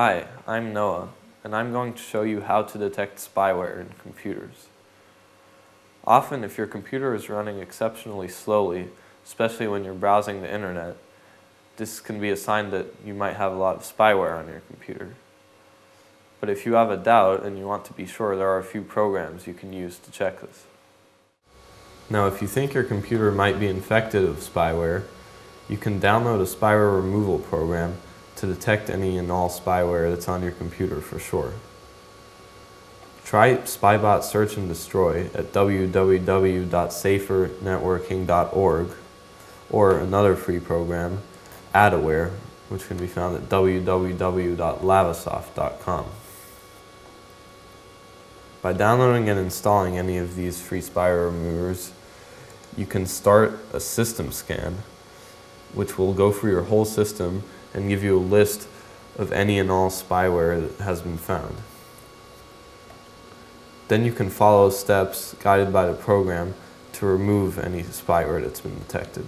Hi, I'm Noah, and I'm going to show you how to detect spyware in computers. Often, if your computer is running exceptionally slowly, especially when you're browsing the internet, this can be a sign that you might have a lot of spyware on your computer. But if you have a doubt and you want to be sure, there are a few programs you can use to check this. Now, if you think your computer might be infected of spyware, you can download a spyware removal program to detect any and all spyware that's on your computer for sure. Try Spybot Search and Destroy at www.safernetworking.org, or another free program, AdAware, which can be found at www.lavasoft.com. By downloading and installing any of these free spyware removers, you can start a system scan, which will go through your whole system and give you a list of any and all spyware that has been found. Then you can follow steps guided by the program to remove any spyware that's been detected.